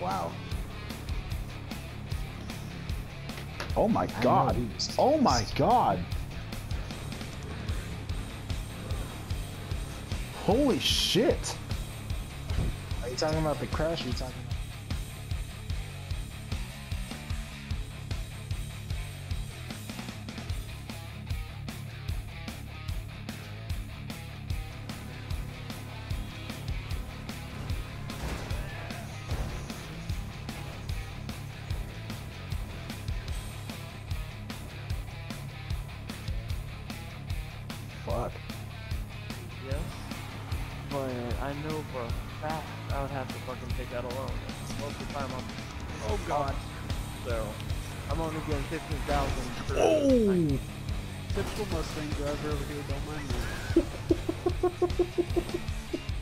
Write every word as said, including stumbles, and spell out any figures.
Wow. Oh my God. Oh my God. Holy shit. Are you talking about the crash? Or are you talking about? Fuck. Yes. But I know for a fact I would have to fucking take that alone. Most of the time I'm oh god. So I'm only getting fifteen thousand for oh. Typical Mustang driver over here, don't mind me.